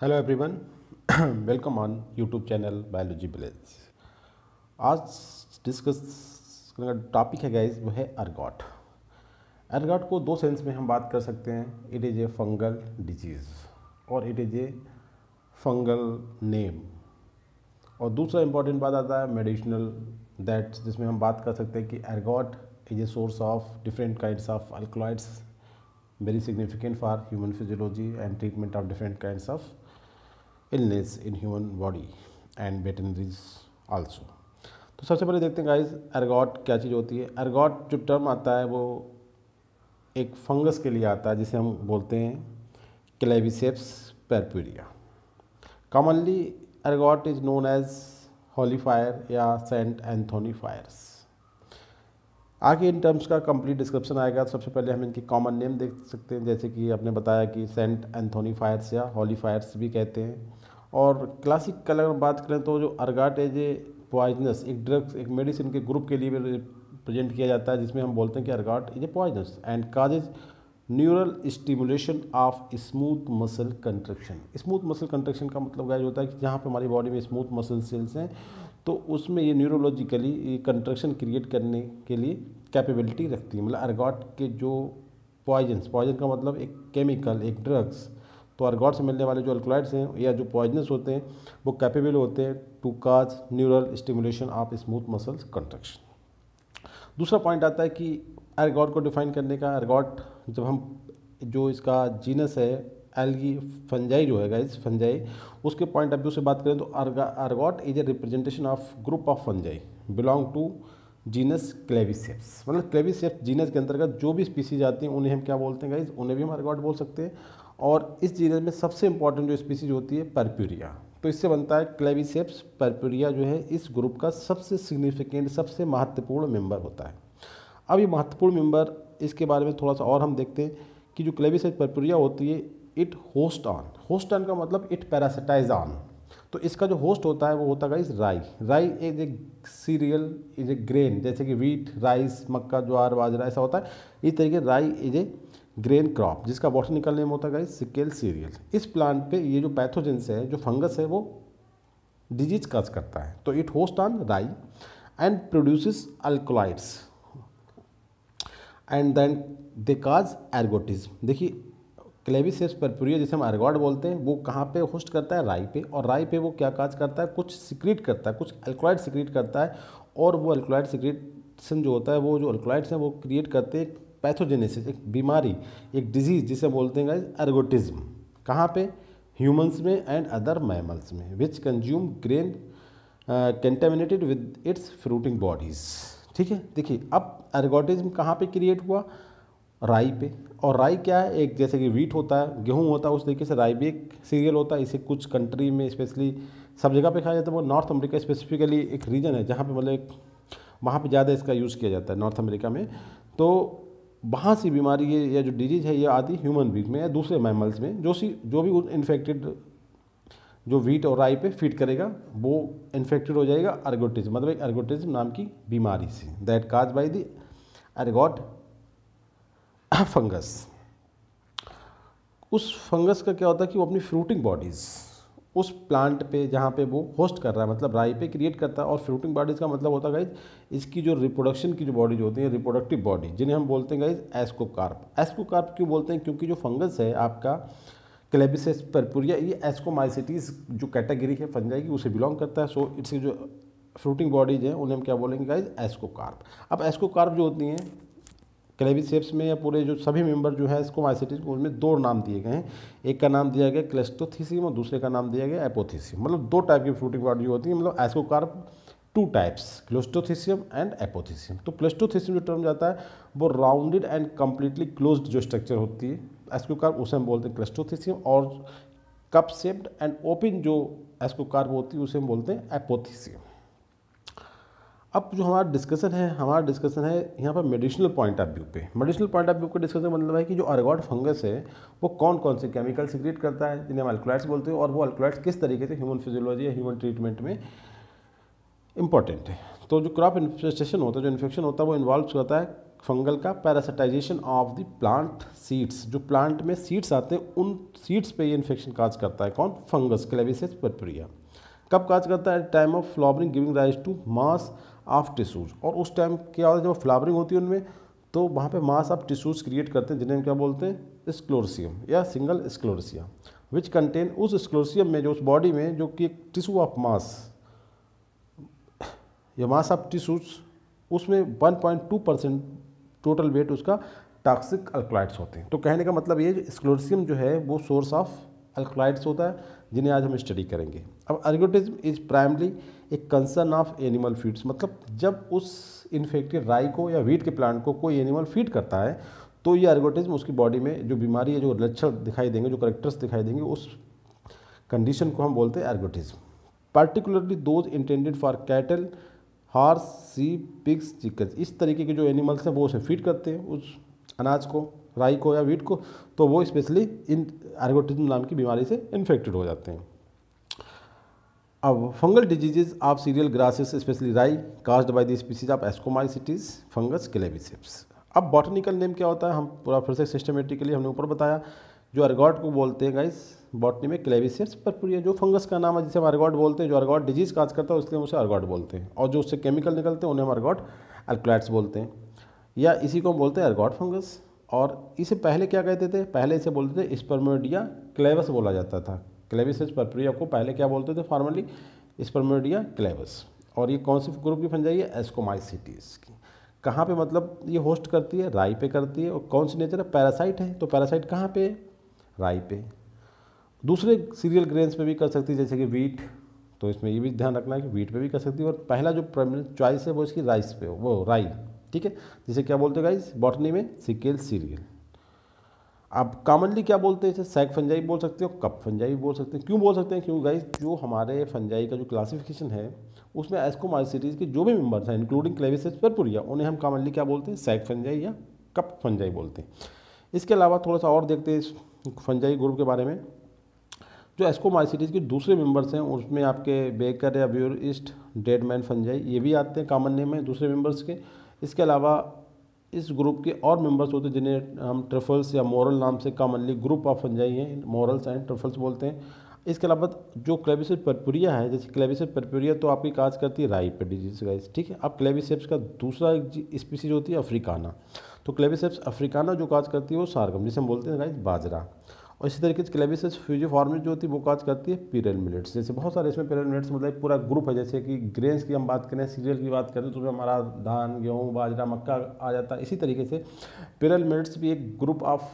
Hello everyone, welcome on YouTube channel biology village. आज discuss करने का टॉपिक है गाइज, वो है अर्गॉट। अर्गॉट को दो सेंस में हम बात कर सकते हैं, it is a fungal disease और it is a fungal name. और दूसरा इम्पॉर्टेंट बात आता है मेडिसिनल दैट्स, जिसमें हम बात कर सकते हैं कि ergot is a source of different kinds of alkaloids, very significant for human physiology and treatment of different kinds of illness in human body and veterinaries also. तो सबसे पहले देखते हैं गाइज, अर्गॉट क्या चीज़ होती है। अर्गॉट जो टर्म आता है वो एक फंगस के लिए आता है, जिसे हम बोलते हैं Claviceps purpurea. Commonly ergot is known as holy fire या सेंट एंथोनी फायर्स। आगे इन टर्म्स का कंप्लीट डिस्क्रिप्शन आएगा। सबसे पहले हम इनके कॉमन नेम देख सकते हैं, जैसे कि आपने बताया कि सेंट एंथोनी फायर्स या होली फायर्स भी कहते हैं। और क्लासिक का अगर बात करें तो जो अर्गॉट एज ए पॉइजनस, एक ड्रग्स, एक मेडिसिन के ग्रुप के लिए भी रिप्रेजेंट किया जाता है, जिसमें हम बोलते हैं कि ergot is a poisonous and causes neural stimulation of smooth muscle contraction. Smooth muscle contraction का मतलब गाइस होता है कि जहाँ पे हमारी बॉडी में स्मूथ मसल सेल्स हैं, तो उसमें ये न्यूरोलॉजिकली ये कंट्रक्शन क्रिएट करने के लिए कैपेबिलिटी रखती है। मतलब अर्गॉट के जो पॉइजन का मतलब एक केमिकल, एक ड्रग्स, तो अर्गॉट से मिलने वाले जो अल्कलॉइड्स हैं या जो पॉइजनस होते हैं वो कैपेबल होते हैं to cause neural stimulation of smooth muscle contraction. दूसरा पॉइंट आता है कि अर्गॉट को डिफाइन करने का, अर्गॉट जब हम जो इसका जीनस है एल्गी फंजाई जो है गाइस, फंजाई, उसके पॉइंट ऑफ व्यू से बात करें तो ergot is a representation of group of fungi belong to genus Claviceps. मतलब क्लेविसेप्स जीनस के अंतर्गत जो भी स्पीसीज आती हैं उन्हें हम क्या बोलते हैं गाइस, उन्हें भी हम अर्गॉट बोल सकते हैं। और इस जीनस में सबसे इंपॉर्टेंट जो स्पीसीज होती है परप्यूरिया, तो इससे बनता है क्लेविसेप्स परप्यूरिया जो है इस ग्रुप का सबसे सिग्निफिकेंट, सबसे महत्वपूर्ण मेम्बर होता है। अब ये महत्वपूर्ण मेंबर, इसके बारे में थोड़ा सा और हम देखते हैं कि जो क्लेविसेप्स परप्यूरिया होती है इट होस्ट ऑन का मतलब इट पैरासिटाइज ऑन। तो इसका जो होस्ट होता है वो होता है guys rye. Is a cereal, is a grain, जैसे कि व्हीट, राइस, मक्का, ज्वार, बाजरा, ऐसा होता है। इस तरीके rye is a grain crop, जिसका बॉटनिकल नेम होता है गाइस सिकेल सीरियल। इस प्लांट पे ये जो पैथोजेंस है, जो फंगस है, वो डिजीज काज करता है। तो it host on rye and produces alkaloids and then they cause ergotism. देखिए क्लेविसेप्स परप्यूरिया जिसे हम अर्गॉट बोलते हैं वो कहाँ पे होस्ट करता है, राई पे। और राई पे वो क्या काज करता है, कुछ सिक्रीट करता है, कुछ अल्कलॉइड सिक्रीट करता है। और वो अल्कलॉइड सिक्रीटन जो होता है, वो जो अल्कलॉइड्स हैं वो क्रिएट करते हैं पैथोजेनेसिस, एक बीमारी, एक डिजीज़, जिसे बोलते हैं एर्गोटिज्म। कहाँ पे, ह्यूमन्स में एंड अदर मैमल्स में, which consume grain contaminated with its fruiting bodies. ठीक है, देखिए अब एर्गोटिज्म कहाँ पे क्रिएट हुआ, राई पे। और राई क्या है, एक जैसे कि व्हीट होता है, गेहूँ होता है, उस तरीके से राई भी एक सीरियल होता है। इसे कुछ कंट्री में, स्पेशली सब जगह पे खाया जाता है। वो नॉर्थ अमेरिका स्पेसिफिकली एक रीजन है जहाँ पे मतलब वहाँ पे ज़्यादा इसका यूज़ किया जाता है, नॉर्थ अमेरिका में। तो वहाँ सी बीमारी ये या जो डिजीज़ है ये आती ह्यूमन बींग में या दूसरे मैमल्स में, जो भी इन्फेक्टेड जो व्हीट और राई पे फीड करेगा वो इन्फेक्टेड हो जाएगा अर्गोटिज्म, मतलब एक अर्गोटिज्म नाम की बीमारी से, that cause by the ergot fungus. उस फंगस का क्या होता है कि वो अपनी फ्रूटिंग बॉडीज़ उस प्लांट पे जहाँ पे वो होस्ट कर रहा है, मतलब राई पे क्रिएट करता है। और फ्रूटिंग बॉडीज़ का मतलब होता है गाइज इसकी जो रिप्रोडक्शन की जो बॉडीज होती है, रिप्रोडक्टिव बॉडी, जिन्हें हम बोलते हैं गाइज एस्कोकार्प। एस्कोकार्प क्यों बोलते हैं, क्योंकि जो फंगस है आपका क्लेविसेप्स परप्यूरिया ये एस्कोमाइसिटीज़ जो कैटेगरी है फंजाई की उसे बिलोंग करता है। सो इसकी जो फ्रूटिंग बॉडीज हैं उन्हें हम क्या बोलेंगे गाइज, एस्कोकार्प। अब एस्कोकार्प जो होती हैं क्लेविसेप्स में या पूरे जो सभी मेंबर जो है एस्कोमाइसिटीज़ को, उनमें दो नाम दिए गए हैं, एक का नाम दिया गया क्लेस्टोथीसियम और दूसरे का नाम दिया गया एपोथीसियम। मतलब दो टाइप की फ्रूटिंग बॉडी होती है, मतलब ascocarp two types, cleistothecium and apothecium. तो क्लेस्टोथीसियम जो टर्म जाता है वो राउंडेड एंड कम्प्लीटली क्लोज्ड जो स्ट्रक्चर होती है एस्कोकार्प, उसे हम बोलते हैं क्लेस्टोथीसियम। और कप शेप्ड एंड ओपन जो एस्कोकार्प होती है उसे हम बोलते हैं एपोथीसियम। अब जो हमारा डिस्कशन है यहाँ पर मेडिसिनल पॉइंट ऑफ व्यू पे। मेडिसिनल पॉइंट ऑफ व्यू का डिस्कशन मतलब है कि जो अर्गॉट फंगस है वो कौन कौन से केमिकल सिक्रेट करता है, जिन्हें हम अल्कलॉइड्स बोलते हैं, और वो अल्कलॉइड्स किस तरीके से ह्यूमन फिजियोलॉजी या ह्यूमन ट्रीटमेंट में इंपॉर्टेंट है। तो जो क्रॉप इन्फेस्टेशन होता है, जो इन्फेक्शन होता है, वो इन्वॉल्व करता है फंगल का parasitization of the plant seeds, जो प्लांट में सीड्स आते हैं उन सीड्स पे ये इन्फेक्शन काज करता है। कौन? Fungus Claviceps purpurea. कब काज करता है? Time of flowering giving rise to mass of tissues. और उस टाइम क्या होता है, जब फ्लावरिंग होती है उनमें तो वहाँ पे मास ऑफ टिश्यूज क्रिएट करते हैं जिन्हें हम क्या बोलते हैं, स्क्लोरसियम या सिंगल स्क्लोरसिया, विच कंटेन, उस स्क्लोरसियम में जो उस बॉडी में जो कि टिश्यू ऑफ मास या मास ऑफ टिश्यूज उसमें 1.2% टोटल वेट उसका टॉक्सिक अल्कलॉइड्स होते हैं। तो कहने का मतलब ये स्क्लोरसियम जो है वो सोर्स ऑफ अल्कलॉइड्स होता है जिन्हें आज हम स्टडी करेंगे। अब अर्गोटिज्म इज प्राइमली एक कंसर्न ऑफ एनिमल फीड्स, मतलब जब उस इन्फेक्टेड राई को या वीट के प्लांट को कोई एनिमल फीड करता है तो ये अर्गोटिज्म उसकी बॉडी में जो बीमारी है, जो लक्षण दिखाई देंगे, जो करेक्टर्स दिखाई देंगे, उस कंडीशन को हम बोलते हैं ergotism. Particularly those intended for cattle, horse, sheep, pigs, chickens, इस तरीके के जो एनिमल्स हैं वो उसे फीड करते हैं उस अनाज को, राई को या वीट को, तो वो स्पेशली इन एर्गोटिज्म नाम की बीमारी से इन्फेक्टेड हो जाते हैं। अब fungal diseases of cereal grasses specially rye caused by the species of ascomycetes fungus Claviceps. अब बॉटनिकल नेम क्या होता है, हम पूरा फिर से सिस्टमेटिकली हमने ऊपर बताया, जो अर्गॉट को बोलते हैं गाइस बॉटनी में क्लेविसेप्स परप्यूरिया, जो फंगस का नाम है जिसे हम अर्गॉट बोलते हैं, जो अर्गॉट डिजीज काज करता है उसलिए हम उसे अर्गॉट बोलते हैं, और जो उससे केमिकल निकलते हैं उन्हें हम अर्गॉट अल्कलॉइड्स बोलते हैं, या इसी को हम बोलते हैं अर्गॉट फंगस। और इसे पहले क्या कहते थे, पहले इसे बोलते थे स्पर्मेडिया क्लेवस बोला जाता था। क्लेविसेप्स परप्यूरिया को पहले क्या बोलते थे फॉर्मली, स्पर्मेडिया क्लेवस। और ये कौन से ग्रुप की फंजाई है, एस्कोमाइसिटीज की। कहाँ पे मतलब ये होस्ट करती है, राई पे करती है, और कौन सी नेचर है, पैरासाइट है। तो पैरासाइट कहाँ पे, राई पे। दूसरे सीरियल ग्रेन्स पे भी कर सकती है जैसे कि वीट, तो इसमें ये भी ध्यान रखना है कि वीट पे भी कर सकती है, और पहला जो प्रेफरेंस चॉइस है वो इसकी राइस पे, वो राई, ठीक है, जिसे क्या बोलते हैं गाइस बॉटनी में सिकेल सीरियल। अब कॉमनली क्या बोलते हैं इसे, सैक फंजाई बोल सकते हो, कप फंजाई बोल सकते हैं। क्यों बोल सकते हैं, क्योंकि गाइस जो हमारे फंजाई का जो क्लासिफिकेशन है उसमें एस्कोमाइसिटीज के जो भी मेंबर्स हैं इंक्लूडिंग क्लेविसेप्स परप्यूरिया उन्हें हम कॉमनली क्या बोलते हैं, सैक फंजाई या कप फंजाई बोलते हैं। इसके अलावा थोड़ा सा और देखते हैं इस फंजाई ग्रुप के बारे में, जो एस्कोमाइसिटीज के दूसरे मेंबर्स हैं उसमें आपके बेकर या ब्यूरिस्ट, डेडमैन फंजाई, ये भी आते हैं कॉमन नेम है दूसरे मेंबर्स के। इसके अलावा इस ग्रुप के और मेंबर्स होते हैं जिन्हें हम ट्रफल्स या मोरल नाम से कॉमनली ग्रुप ऑफ फंजाई हैं, मोरल्स एंड ट्रफल्स बोलते हैं। इसके अलावा जो क्लेविसेप्स परप्यूरिया है, जैसे क्लेविसेप्स परप्यूरिया तो आपकी काज करती है राई पे डिजीज गाइस, ठीक है। अब क्लेविसेप्स का दूसरा स्पीसीज होती है अफ्रीकाना, तो क्लेविसेप्स अफ्रीकाना जो काज करती है वो सारगम जिसे हम बोलते हैं गाइस बाजरा। और इसी तरीके से क्लेविसेप्स फ्यूजीफॉर्मिस जो होती है वो काज करती है पिरेल मिलेट्स, जैसे बहुत सारे इसमें पिरेल मिलेट्स मतलब पूरा ग्रुप है। जैसे कि ग्रेन्स की हम बात करें, सीरियल की बात करें तो उसमें हमारा धान, गेहूँ, बाजरा, मक्का आ जाता है। इसी तरीके से पिरेल मिलेट्स भी एक ग्रुप ऑफ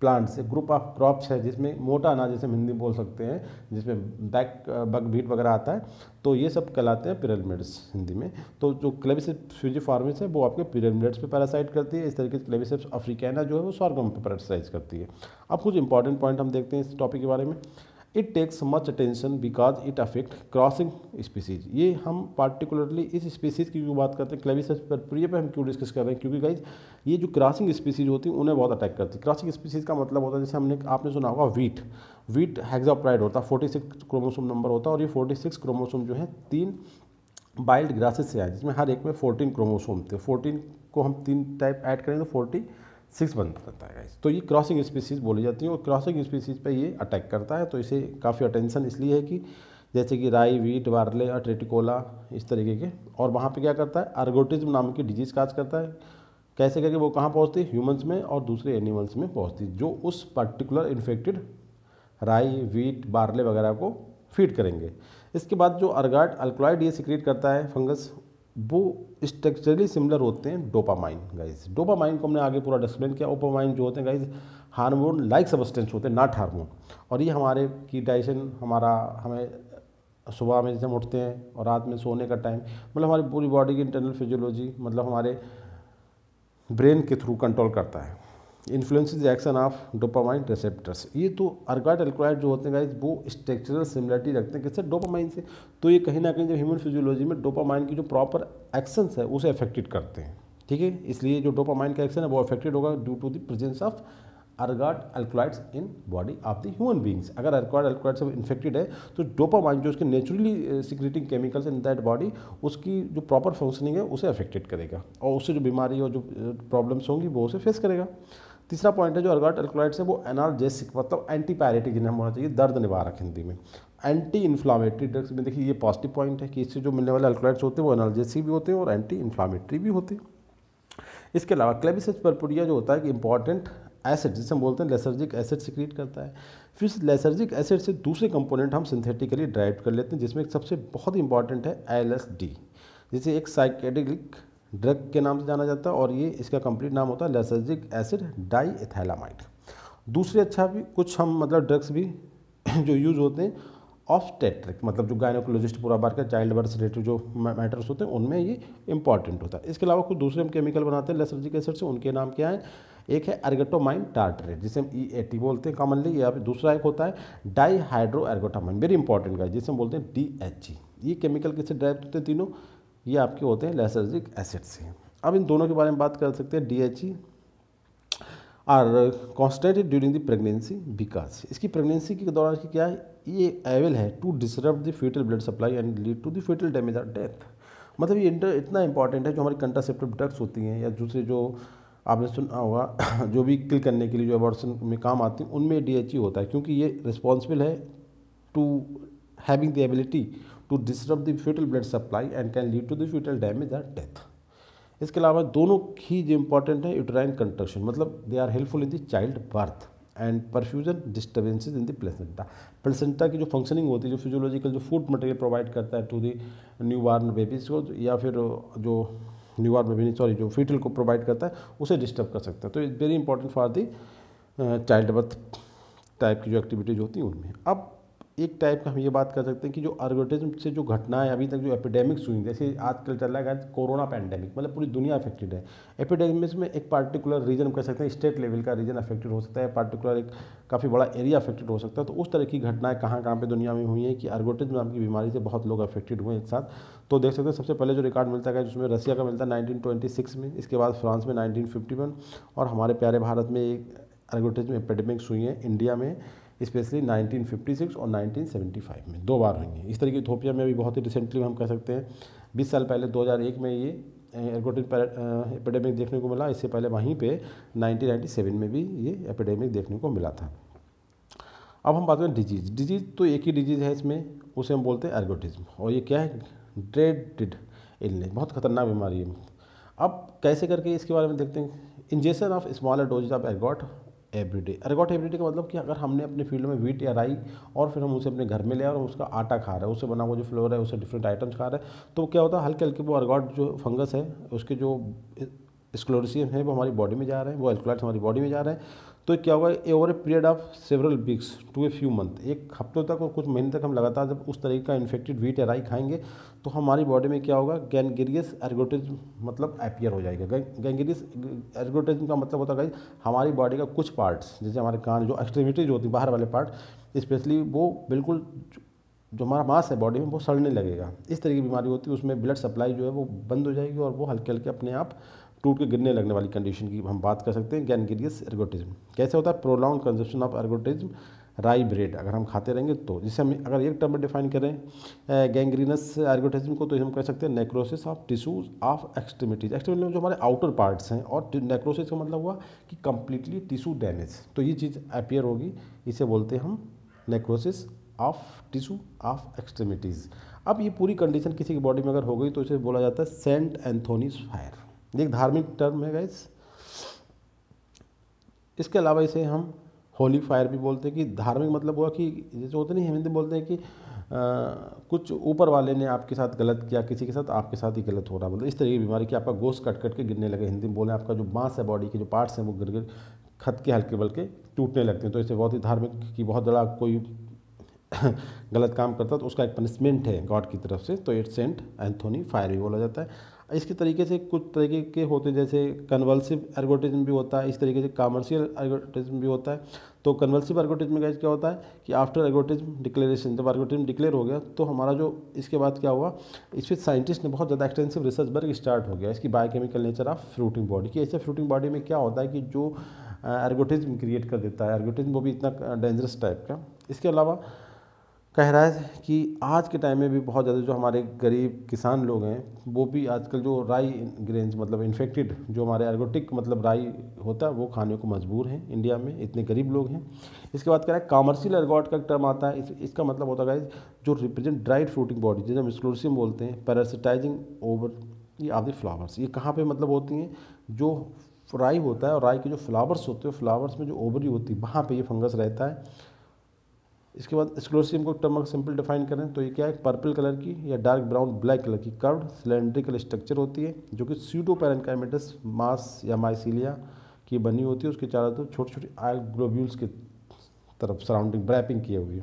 प्लांट्स, एक ग्रुप ऑफ क्रॉप्स है जिसमें मोटा अनाज जैसे हम हिंदी बोल सकते हैं, जिसमें बकव्हीट वगैरह आता है, तो ये सब कहलाते हैं पिरेल मिलेट्स हिंदी में। तो जो क्लेविसेप्स फ्यूजीफॉर्मिस है वो आपके पिरेल मिलेट्स पे पैरासाइट करती है। इस तरीके से क्लेविसेप्स अफ्रीकाना जो है वो सॉरगम पे पैरासाइट करती है। अब कुछ इंपॉर्टेंट पॉइंट हम देखते हैं इस टॉपिक के बारे में। It takes much attention because it affect crossing species. ये हम पार्टिकुलरली इस स्पीसीज की क्यों बात करते हैं, क्लेविसेप्स परप्यूरिया पे हम क्यों डिस्कस कर रहे हैं, क्योंकि गाइज ये जो क्रॉसिंग स्पीसीज होती है उन्हें बहुत अटैक करती है। क्रॉसिंग स्पीसीज का मतलब होता है जैसे हमने आपने सुना होगा वीट हेक्सोप्राइड होता है, 46 क्रोमोसोम नंबर होता है, और ये 46 क्रोमोसोम जो है 3 वाइल्ड ग्रासेस से आए जिसमें हर एक में 14 क्रोमोसोम थे। 14 को हम 3 टाइप ऐड करें तो 46 बन जाता है। तो ये क्रॉसिंग स्पीसीज बोली जाती है, और क्रॉसिंग स्पीसीज पे ये अटैक करता है। तो इसे काफ़ी अटेंशन इसलिए है कि जैसे कि राई, वीट, वार्ले और ट्रेटिकोला इस तरीके के, और वहाँ पे क्या करता है अर्गोटिज्म नाम की डिजीज काज करता है। कैसे करके वो कहाँ पहुँचती है, ह्यूमन्स में और दूसरे एनिमल्स में पहुँचती, जो उस particular infected rye, wheat, barley वगैरह को फीड करेंगे। इसके बाद जो अर्गॉट अल्कलॉइड ये सिक्रेट करता है फंगस, वो स्ट्रक्चरली सिमिलर होते हैं डोपामाइन। गाइज डोपामाइन को हमने आगे पूरा डिस्कशन किया। डोपामाइन जो होते हैं गाइज हार्मोन लाइक सब्सटेंस होते हैं, नॉट हार्मोन, और ये हमारे की डाइजेशन, हमें सुबह में जैसे हम उठते हैं और रात में सोने का टाइम, मतलब हमारी पूरी बॉडी की इंटरनल फिजियोलॉजी, मतलब हमारे ब्रेन के थ्रू कंट्रोल करता है। Influences action of dopamine receptors. ये तो अर्गॉट अल्कलॉइड जो होते हैं गाइज वो स्ट्रक्चरल सिमिलरिटी रखते हैं किससे, डोपामाइन से। तो ये कहीं ना कहीं जो ह्यूमन फिजियोलॉजी में डोपामाइन की जो प्रॉपर एक्शंस है उसे अफेक्टेड करते हैं, ठीक है। इसलिए जो डोपामाइन का एक्शन है वो अफेक्टेड होगा due to the presence of ergot alkaloids in body of the human beings. अगर ergot alkaloids से इन्फेक्टेड है तो डोपामाइन जो उसके naturally secreting chemicals in that body उसकी जो प्रॉपर फंक्शनिंग है उसे अफेक्टेड करेगा और उससे जो बीमारी और जो प्रॉब्लम्स होंगी वो उसे फेस करेगा. तीसरा पॉइंट है जो ergot alkaloids है वो एनाल्जेसिक मतलब एंटीपायरेटिक जिन्हें होना चाहिए, दर्द निवारक हिंदी में. एंटी इन्फ्लामेटरी ड्रग्स में देखिए ये पॉजिटिव पॉइंट है कि इससे जो मिलने वाले alkaloids होते हैं वो एनाल्जेसिक भी होते हैं और एंटी इन्फ्लामेटरी भी होते हैं. इसके अलावा क्लेविसेप्स परपुरिया जो होता है कि इंपॉर्टेंट एसिड जिसे हम बोलते हैं लेसर्जिक एसिड सिक्रीट करता है. फिर लेसर्जिक एसिड से दूसरे कंपोनेंट हम सिंथेटिकली ड्राइव कर लेते हैं जिसमें एक सबसे बहुत इंपॉर्टेंट है एलएसडी जिसे एक साइकेडेलिक ड्रग के नाम से जाना जाता है और ये इसका कंप्लीट नाम होता है लेसर्जिक एसिड डाईएथाइलामाइड. दूसरे अच्छा भी कुछ हम मतलब ड्रग्स भी जो यूज़ होते हैं ऑब्स्टेट्रिक मतलब जो गायनोकोलॉजिस्ट पूरा बार का चाइल्ड बर्थ से रिलेटेड जो मैटर्स होते हैं उनमें ये इंपॉर्टेंट होता है. इसके अलावा कुछ दूसरे हम केमिकल बनाते हैं लेसर्जिक एसिड से, उनके नाम क्या है, एक है अर्गोटामाइन टार्टरेट जिसे हम EAT बोलते हैं कॉमनली, या फिर दूसरा एक होता है डाईहाइड्रो एर्गोटामाइन वेरी इंपॉर्टेंट का जिसे हम बोलते हैं DHE. ये केमिकल किससे ड्राइव होते हैं तीनों, ये आपके होते हैं लेसर्जिक एसिड से. अब इन दोनों के बारे में बात कर सकते हैं. DHE आर कॉन्स्टेटेड ड्यूरिंग द प्रेगनेंसी बिकॉज इसकी प्रेगनेंसी के दौरान क्या है ये एवेल है to disrupt the foetal blood supply and lead to the foetal damage और डेथ. मतलब ये इतना इंपॉर्टेंट है जो हमारी कंट्रासेप्टिव ड्रग्स होती हैं या दूसरे जो आपने सुना होगा जो भी किल करने के लिए जो एबॉर्शन में काम आती हैं उनमें DHE होता है क्योंकि ये रिस्पॉन्सिबल है to having the ability to disrupt the foetal blood supply and can lead to the foetal damage और डेथ. इसके अलावा दोनों ही जो इंपॉर्टेंट है यूट्राइन कंट्रक्शन मतलब they are helpful in the child birth and perfusion disturbances in the placenta. Placenta की जो functioning होती है जो फिजियोलॉजिकल जो फूड मटेरियल प्रोवाइड करता है to the new born babies को या फिर जो न्यू बॉर्न बेबी सॉरी जो फीटल को प्रोवाइड करता है उसे डिस्टर्ब कर सकता है. तो it's very important for the child birth type की जो एक्टिविटीज होती हैं उनमें. अब एक टाइप का हम ये बात कर सकते हैं कि जो ergotism से जो घटनाएं अभी तक जो एपिडेमिक्स हुई जैसे आजकल चल रहा है कोरोना पैंडेमिक मतलब पूरी दुनिया अफेक्टेड है. एपिडेमिक्स में एक पार्टिकुलर रीजन कर सकते हैं, स्टेट लेवल का रीजन अफेक्टेड हो सकता है, पार्टिकुलर एक काफ़ी बड़ा एरिया अफेक्टेड हो सकता है. तो उस तरह की घटनाएँ कहाँ कहाँ पर दुनिया में हुई हैं कि ergotism नाम की बीमारी से बहुत लोग अफेक्टेड हुए एक साथ. तो देख सकते हैं सबसे पहले जो रिकॉर्ड मिलता है जिसमें रसिया का मिलता है 1926 में, इसके बाद फ्रांस में 1951 और हमारे प्यारे भारत में एक ergotism एपिडेमिक्स हुई हैं इंडिया में स्पेशली 1956 और 1975 में दो बार हुई है. इस तरह की इथोपिया में भी बहुत ही रिसेंटली हम कह सकते हैं 20 साल पहले 2001 में ये ergotism एपिडेमिक देखने को मिला. इससे पहले वहीं पे 1997 में भी ये एपिडेमिक देखने को मिला था. अब हम बात करें डिजीज़ तो एक ही डिजीज़ है इसमें, उसे हम बोलते हैं ergotism और ये क्या है ड्रेडेड इलनेस बहुत खतरनाक बीमारी है. अब कैसे करके इसके बारे में देखते हैं. Injection of smaller doses of ergot everyday. ergot everyday का मतलब कि अगर हमने अपने फील्ड में वीट या राई और फिर हम उसे अपने घर में ले और उसका आटा खा रहे हैं, उससे बना हुआ जो फ्लोर है उससे डिफरेंट आइटम्स खा रहे हैं तो क्या होता है हल्के हल्के वो ergot जो फंगस है उसके जो स्क्लेरोसियम है वो हमारी बॉडी में जा रहे हैं, वो alkaloids हमारी बॉडी में जा रहे हैं. तो क्या होगा over a period of several weeks to a few month एक हफ्तों तक और कुछ महीने तक हम लगातार जब उस तरीके का इन्फेक्टेड वीट या राई खाएंगे तो हमारी बॉडी में क्या होगा गैंग्रीनियस ergotism मतलब अपीयर हो जाएगा. गैंग्रीनियस ergotism का मतलब होता है हमारी बॉडी का कुछ पार्ट्स जैसे हमारे कान जो एक्सट्रीमिटीज होती है बाहर वाले पार्ट स्पेशली वो बिल्कुल जो हमारा मांस है बॉडी में वो सड़ने लगेगा. इस तरह की बीमारी होती है उसमें ब्लड सप्लाई जो है वो बंद हो जाएगी और वो हल्के हल्के अपने आप टूट के गिरने लगने वाली कंडीशन की हम बात कर सकते हैं गैंग्रीनियस ergotism. कैसे होता है prolong consumption of ergotism rye bread अगर हम खाते रहेंगे तो जिसे हम अगर एक टर्म में डिफाइन करें गैंग्रीनस ergotism को तो हम कह सकते हैं necrosis of tissues of extremities. Extremities जो हमारे आउटर पार्ट्स हैं और नेक्रोसिस का मतलब हुआ कि कम्प्लीटली टिश्यू डैमेज तो ये चीज़ अपीयर होगी, इसे बोलते हैं हम necrosis of tissue of extremities. अब ये पूरी कंडीशन किसी की बॉडी में अगर हो गई तो इसे बोला जाता है सेंट एंथोनीज फायर. एक धार्मिक टर्म है गाइस. इसके अलावा इसे हम होली फायर भी बोलते हैं कि धार्मिक मतलब हुआ कि जैसे होते नहीं हिंदी बोलते हैं कि कुछ ऊपर वाले ने आपके साथ गलत किया, किसी के साथ आपके साथ ही गलत हो रहा मतलब इस तरह की बीमारी कि आपका गोश्त कट कट के गिरने लगे हिंदी में बोले आपका जो बांस है बॉडी के जो पार्ट्स हैं वो गिर गिर खत के हल्के बल्कि टूटने लगते हैं. तो इसे बहुत ही धार्मिक कि बहुत बड़ा कोई गलत काम करता तो उसका एक पनिशमेंट है गॉड की तरफ से तो ये सेंट एंथोनी फायर भी बोला जाता है. इसके तरीके से कुछ तरीके के होते हैं जैसे कन्वल्सिव ergotism भी होता है, इस तरीके से कॉमर्शियल ergotism भी होता है. तो कन्वल्सिव ergotism में क्या होता है कि आफ्टर ergotism डिक्लेरेशन जब ergotism डिक्लेयर हो गया तो हमारा जो इसके बाद क्या हुआ इस पर साइंटिस्ट ने बहुत ज़्यादा एक्सटेंसिव रिसर्च वर्क स्टार्ट हो गया इसकी biochemical nature of fruiting body की. ऐसे फ्रूटिंग बॉडी में क्या होता है कि जो एर्गोटिज्म क्रिएट कर देता है। एर्गोटिज्म वो भी इतना डेंजरस टाइप का। इसके अलावा कह रहा है कि आज के टाइम में भी बहुत ज़्यादा जो हमारे गरीब किसान लोग हैं वो भी आजकल जो राई ग्रेन्स मतलब इन्फेक्टेड जो हमारे एर्गोटिक मतलब राई होता है वो खाने को मजबूर हैं इंडिया में, इतने गरीब लोग हैं। इसके बाद कह रहा है कॉमर्शियल एर्गॉट का टर्म आता है। इसका मतलब होता है जो रिप्रेजेंट ड्राइड फ्रूटिंग बॉडी जिसे हम स्क्लोसिम बोलते हैं, पैरासिटाइजिंग ओवर ये आदि फ्लावर्स। ये कहाँ पर मतलब होती हैं, जो राई होता है और राई के जो फ्लावर्स होते हैं, फ्लावर्स में जो ओवरी होती है वहाँ पर ये फंगस रहता है। इसके बाद स्क्लोसियम को टर्म अगर सिंपल डिफाइन करें तो ये क्या है, पर्पल कलर की या डार्क ब्राउन ब्लैक कलर की कर्व्ड सिलेंड्रिकल स्ट्रक्चर होती है जो कि स्यूडो पैरेन्काइमेटस मास या माइसिलिया की बनी होती है। उसके चारों तरफ छोटे छोटे आयल ग्लोब्यूल्स की तरफ सराउंडिंग रैपिंग किए हुए।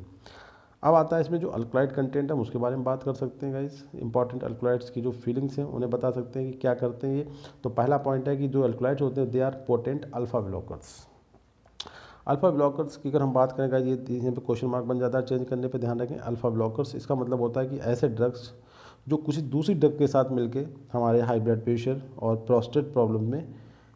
अब आता है इसमें जो अल्कलॉइड कंटेंट है, हम उसके बारे में बात कर सकते हैं गाइस। इंपॉर्टेंट अल्कलॉइड्स की जो फीलिंग्स हैं उन्हें बता सकते हैं कि क्या करते हैं ये। तो पहला पॉइंट है कि जो अल्कलॉइड्स होते हैं they are potent alpha blockers. Alpha blockers की अगर हम बात करें गाइस, ये यहाँ पे क्वेश्चन मार्क बन जाता है, चेंज करने पे ध्यान रखें। अल्फा ब्लॉकर्स इसका मतलब होता है कि ऐसे ड्रग्स जो किसी दूसरी ड्रग के साथ मिलके हमारे हाई ब्लड प्रेशर और प्रोस्टेट प्रॉब्लम में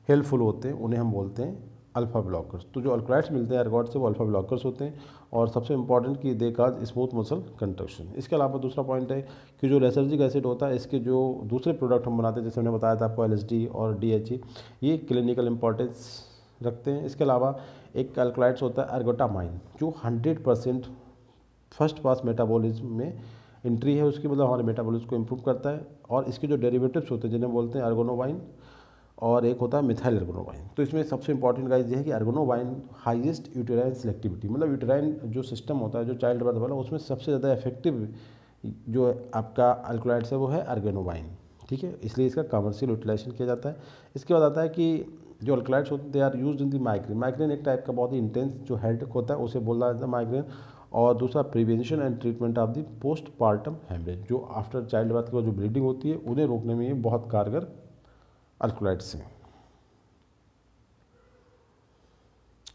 हेल्पफुल होते हैं, उन्हें हम बोलते हैं अल्फा ब्लॉकर्स। तो जो अल्कलॉइड्स मिलते हैं एर्गॉट से वो अल्फा ब्लॉकर्स होते हैं। और सबसे इंपॉर्टेंट कि they cause smooth muscle contraction. इसके अलावा दूसरा पॉइंट है कि जो लेसर्जिक एसिड होता है इसके जो दूसरे प्रोडक्ट हम बनाते हैं, जैसे हमने बताया था आपको LSD और DHE, ये क्लिनिकल इंपॉर्टेंस रखते हैं। इसके अलावा एक अल्कलॉइड्स होता है अर्गोटामाइन जो 100% फर्स्ट पास मेटाबॉलिज्म में एंट्री है उसकी, मतलब हमारे मेटाबॉलिज्म को इम्प्रूव करता है। और इसके जो डेरिवेटिव्स होते हैं जिन्हें बोलते हैं अर्गोनोवाइन और एक होता है मिथाइल अर्गोनोवाइन। तो इसमें सबसे इंपॉर्टेंट गाइस ये है कि अर्गोनोवाइन हाईएस्ट यूटेराइन सेलेक्टिविटी, मतलब यूटेराइन जो सिस्टम होता है जो चाइल्ड बर्थ वाला, उसमें सबसे ज़्यादा इफेक्टिव जो आपका अल्कलॉइड्स है वो है अर्गोनोवाइन, ठीक है। इसलिए इसका कमर्शियल यूटिलाइजेशन किया जाता है। इसके बाद आता है कि जो अल्कलॉइड्स होते हैं they are use in the migraine. Migraine एक टाइप का बहुत ही इंटेंस जो हेडेक होता है उसे बोला जाता है माइग्रेन। और दूसरा prevention and treatment of the post partum haemorrhage, जो आफ्टर चाइल्ड बर्थ के बाद जो ब्लीडिंग होती है उन्हें रोकने में ये बहुत कारगर अल्कलॉइड्स हैं।